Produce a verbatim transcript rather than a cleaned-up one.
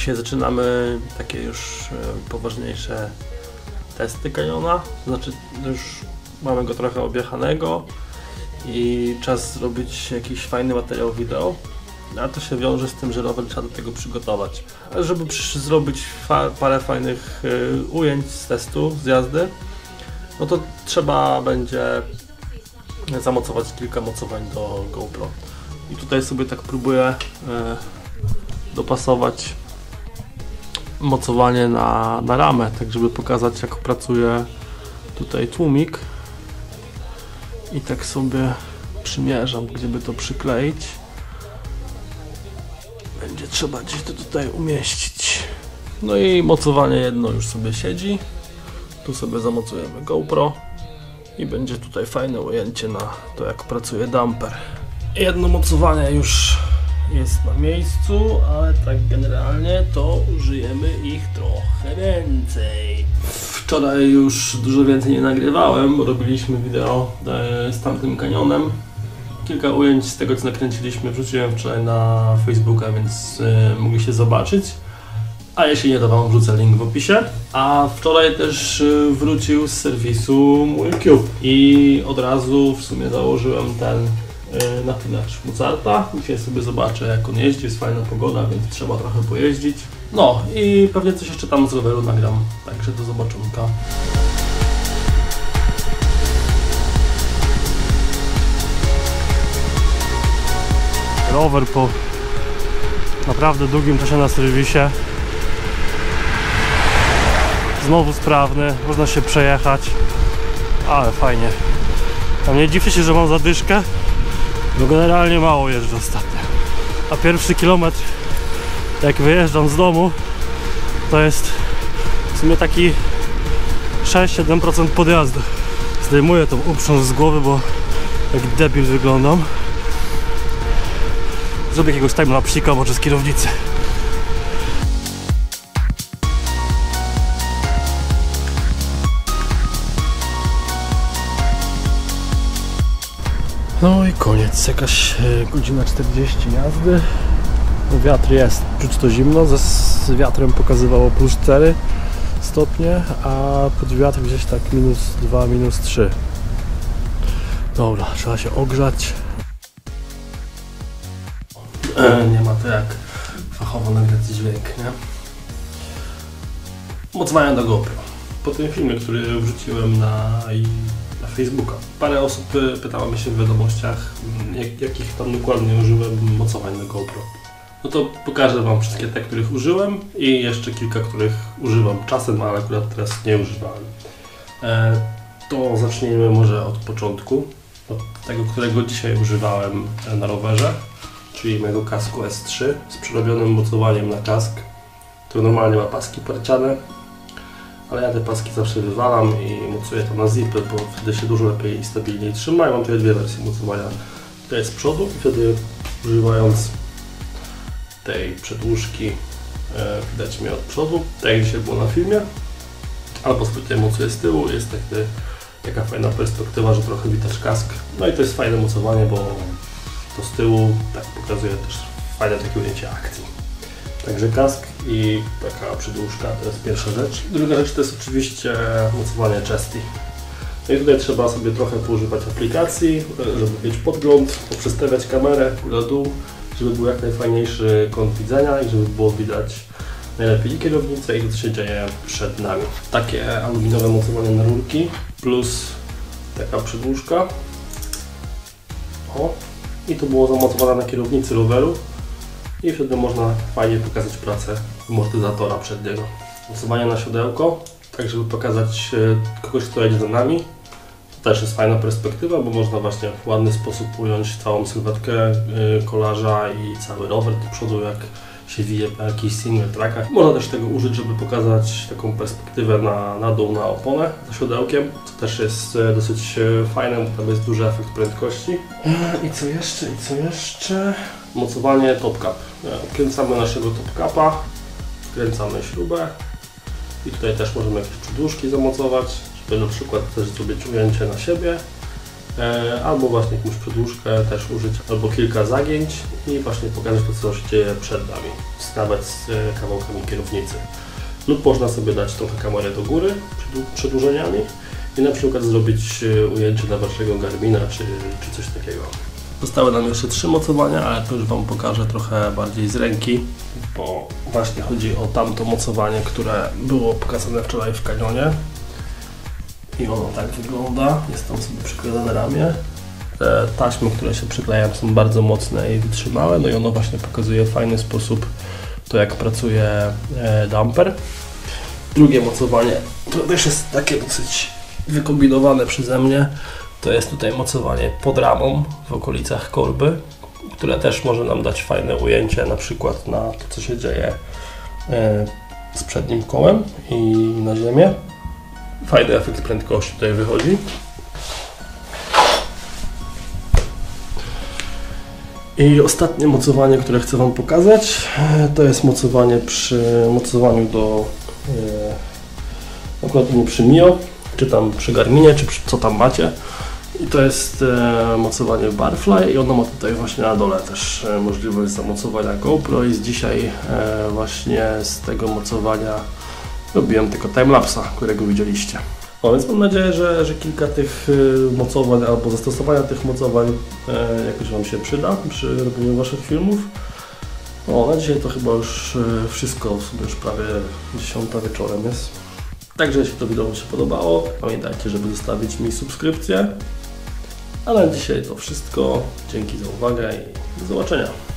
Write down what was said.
dzisiaj zaczynamy takie już poważniejsze testy Canyona, to znaczy już mamy go trochę objechanego i czas zrobić jakiś fajny materiał wideo, a to się wiąże z tym, że rower trzeba do tego przygotować. Ale żeby zrobić fa parę fajnych y, ujęć z testu, z jazdy, no to trzeba będzie zamocować kilka mocowań do GoPro. I tutaj sobie tak próbuję y, dopasować mocowanie na, na ramę, tak żeby pokazać, jak pracuje tutaj tłumik. I tak sobie przymierzam, gdzie by to przykleić. Będzie trzeba gdzieś to tutaj umieścić. No i mocowanie jedno już sobie siedzi. Tu sobie zamocujemy GoPro i będzie tutaj fajne ujęcie na to, jak pracuje damper. Jedno mocowanie już jest na miejscu, ale tak generalnie to użyjemy ich trochę więcej. Wczoraj już dużo więcej nie nagrywałem, bo robiliśmy wideo z tamtym Canyonem. Kilka ujęć z tego, co nakręciliśmy, wrzuciłem wczoraj na Facebooka, więc y, mogliście zobaczyć. A jeśli nie, to wam wrzucę link w opisie. A wczoraj też y, wrócił z serwisu mój Cube i od razu w sumie założyłem ten y, napinacz Mozarta. Dzisiaj sobie zobaczę, jak on jeździ, jest fajna pogoda, więc trzeba trochę pojeździć. No i pewnie coś jeszcze tam z roweru nagram, także do zobaczonka. Rower po naprawdę długim czasie na serwisie. Znowu sprawny, można się przejechać, ale fajnie. A nie dziwię się, że mam zadyszkę, bo generalnie mało jeżdżę ostatnio. A pierwszy kilometr, jak wyjeżdżam z domu, to jest w sumie taki sześć siedem procent podjazdu. Zdejmuję tą uprząż z głowy, bo jak debil wyglądam. Zrobię jakiegoś time-lapsika, może z kierownicy. No i koniec, jakaś godzina czterdzieści jazdy. Wiatr jest, czuć to zimno, z wiatrem pokazywało plus cztery stopnie, a pod wiatr gdzieś tak minus dwa, minus trzy. Dobra, trzeba się ogrzać. Nie ma to jak fachowo nagrać dźwięk, nie? Mocowania do GoPro. Po tym filmie, który wrzuciłem na, na Facebooka, parę osób pytało mnie się w wiadomościach, jak, jakich tam dokładnie użyłem mocowań do GoPro. No to pokażę wam wszystkie te, których użyłem i jeszcze kilka, których używam czasem, ale akurat teraz nie używałem. E, to zacznijmy może od początku, od tego, którego dzisiaj używałem na rowerze. Czyli mojego kasku S trzy z przerobionym mocowaniem na kask, który normalnie ma paski parciane, ale ja te paski zawsze wywalam i mocuję to na zipy, bo wtedy się dużo lepiej i stabilniej trzyma. I mam tutaj dwie wersje mocowania, to jest z przodu i wtedy używając tej przedłużki widać mnie od przodu, tak jak dzisiaj było na filmie, albo spróbuję mocuję z tyłu, jest taki, taka fajna perspektywa, że trochę widać kask. No i to jest fajne mocowanie, bo to z tyłu tak pokazuje też fajne takie ujęcie akcji. Także kask i taka przydłużka to jest pierwsza rzecz. Druga rzecz to jest oczywiście mocowanie Chesty. No i tutaj trzeba sobie trochę poużywać aplikacji, żeby mieć podgląd, poprzestawiać kamerę na dół, żeby był jak najfajniejszy kąt widzenia i żeby było widać najlepiej i kierownicę, i to, co się dzieje przed nami. Takie aluminiowe mocowanie na rurki plus taka przydłużka. O. I to było zamocowane na kierownicy roweru i wtedy można fajnie pokazać pracę amortyzatora przedniego. Mocowanie na siodełko, tak żeby pokazać kogoś, kto jedzie za nami. To też jest fajna perspektywa, bo można właśnie w ładny sposób ująć całą sylwetkę kolarza i cały rower do przodu, jak się wije po jakichś single trackach. Można też tego użyć, żeby pokazać taką perspektywę na, na dół, na oponę za siodełkiem, co też jest dosyć fajne, bo tam jest duży efekt prędkości. I co jeszcze, i co jeszcze? Mocowanie Top Cup. Odkręcamy naszego Top Cupa, wkręcamy śrubę i tutaj też możemy jakieś przedłużki zamocować, żeby na przykład też zrobić ujęcie na siebie albo właśnie jakąś przedłużkę też użyć, albo kilka zagięć i właśnie pokazać to, co się dzieje przed nami, nawet z kawałkami kierownicy. Lub można sobie dać trochę kamerę do góry przedłużeniami i na przykład zrobić ujęcie dla waszego Garmina czy, czy coś takiego. Zostały nam jeszcze trzy mocowania, ale to już wam pokażę trochę bardziej z ręki, bo właśnie chodzi o tamto mocowanie, które było pokazane wczoraj w Canyonie. I ono tak wygląda, jest tam sobie przyklejone ramię. Te taśmy, które się przyklejają, są bardzo mocne i wytrzymałe, no i ono właśnie pokazuje w fajny sposób to, jak pracuje damper. Drugie mocowanie, to też jest takie dosyć wykombinowane przeze mnie, to jest tutaj mocowanie pod ramą w okolicach korby, które też może nam dać fajne ujęcie na przykład na to, co się dzieje z przednim kołem i na ziemię. Fajny efekt prędkości tutaj wychodzi. I ostatnie mocowanie, które chcę wam pokazać, to jest mocowanie przy mocowaniu do dokładnie przy Mio, czy tam przy Garminie, czy przy, co tam macie. I to jest e, mocowanie Barfly i ono ma tutaj właśnie na dole też e, możliwość zamocowania GoPro i z dzisiaj e, właśnie z tego mocowania robiłem tylko timelapsa, którego widzieliście. No więc mam nadzieję, że, że kilka tych mocowań albo zastosowania tych mocowań e, jakoś wam się przyda przy robieniu waszych filmów. No, na dzisiaj to chyba już wszystko, w sumie już prawie dziesiąta wieczorem jest. Także jeśli to wideo wam się podobało, pamiętajcie, żeby zostawić mi subskrypcję. A na dzisiaj to wszystko. Dzięki za uwagę i do zobaczenia.